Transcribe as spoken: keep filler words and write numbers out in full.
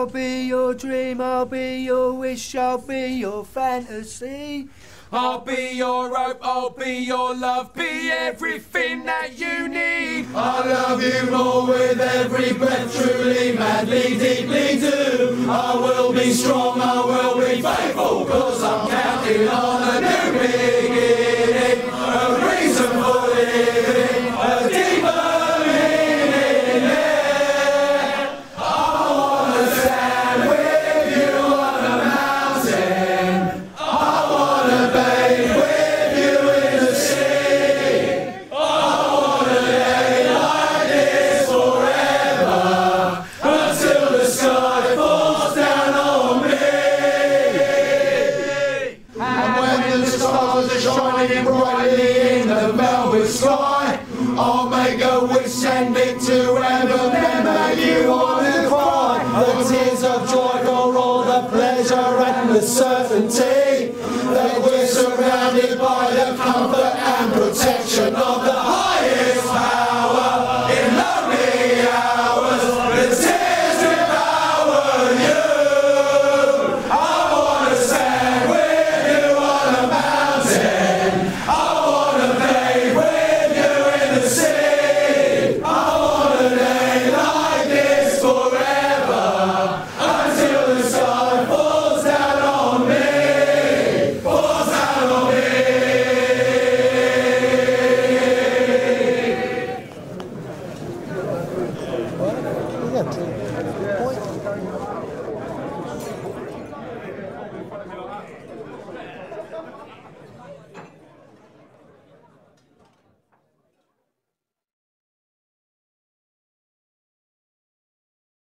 I'll be your dream, I'll be your wish, I'll be your fantasy. I'll be your hope, I'll be your love, be everything that you need. I love you more with every breath, truly, madly, deeply do. I will be strong, I will be faithful, cause I'm counting on a new beginning, a reason for living, a deeper meaning. I wanna stand with you on a mountain, I wanna bathe with you in the sea, I wanna lay like this forever, until the sky falls down on me. And when the stars are shining brightly in the velvet sky, I'll make a wish and it to heaven, then make you wanna cry. The tears of joy for all the pleasure and the certainty that we're surrounded by the comfort and protection of the highest power. In lonely hours, the tears devour you. I wanna stand with you on a mountain, I wanna bathe with you in the sea, I wanna lay like this forever, until the sky falls down on me, falls down on me.